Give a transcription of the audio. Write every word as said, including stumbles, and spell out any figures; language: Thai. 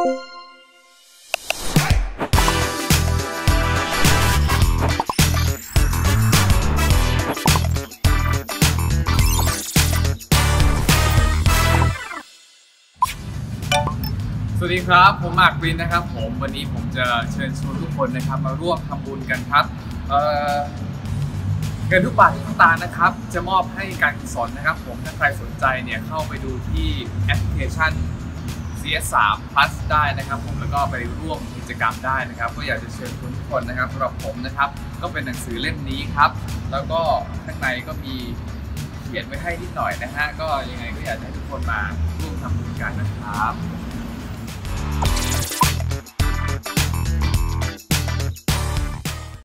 สวัสดีครับผมอักวินนะครับผมวันนี้ผมจะเชิญชวนทุกคนนะครับมาร่วมทำบุญกันครับเงินทุกบาททุกสตางค์นะครับจะมอบให้การกุศลนะครับผมถ้าใครสนใจเนี่ยเข้าไปดูที่แอปพลิเคชัน ซี เอส สาม พลัส ได้นะครับผมแล้วก็ไปร่วมกิจกรรมได้นะครับก็อยากจะเชิญทุกคนนะครับสำหรับผมนะครับก็เป็นหนังสือเล่มนี้ครับแล้วก็ข้างในก็มีเขียนไว้ให้นิดหน่อยนะฮะก็ยังไงก็อยากให้ทุกคนมาร่วมทำบุญกันนะครับ